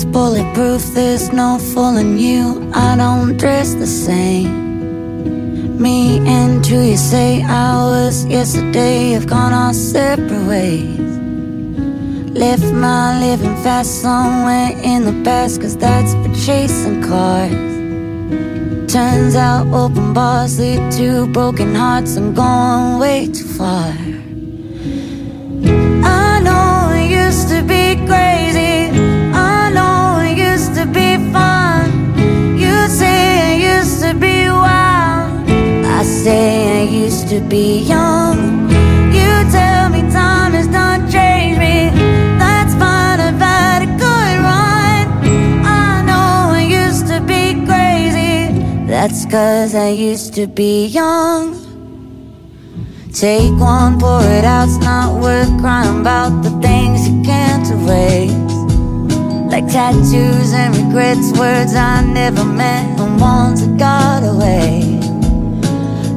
It's bulletproof, there's no fooling you. I don't dress the same. Me and you, you say I was yesterday, have gone our separate ways. Left my living fast somewhere in the past, cause that's for chasing cars. Turns out open bars lead to broken hearts. I'm going way too far. I know it used to be crazy, I know it used to be fun. You say it used to be wild, I say I used to be young. You tell me time has not changed me, that's fine, I've had a good run. I know it used to be crazy, that's cause I used to be young. Take one, pour it out, it's not worth crying about the things you can't erase. Like tattoos and regrets, words I never meant, and ones that got away.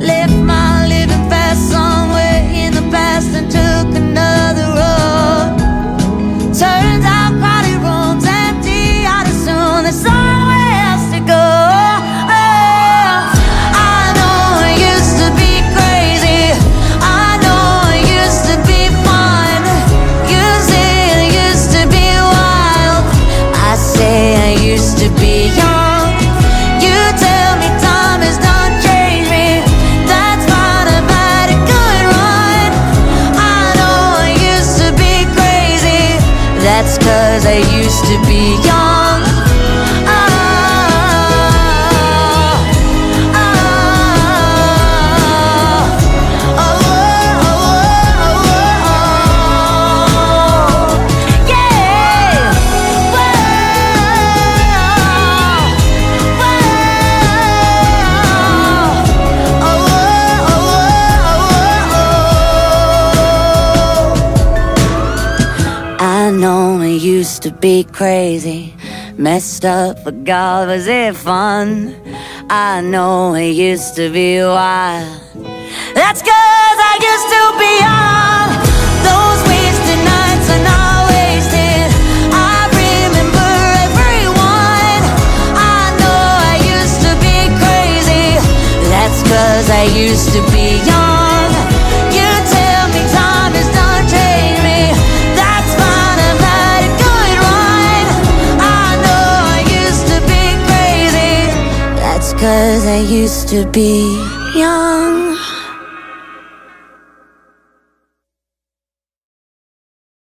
Left my living fast somewhere in the past and took another road. Turns out crowded rooms empty, I'd as soon as somewhere else to go. Used to be crazy, messed up, but God, was it fun? I know it used to be wild. That's 'cause I used to be young. Those wasted nights are not wasted. I remember everyone. I know I used to be crazy. That's 'cause I used to be young. You tell me time has done changed me. Cause I used to be young.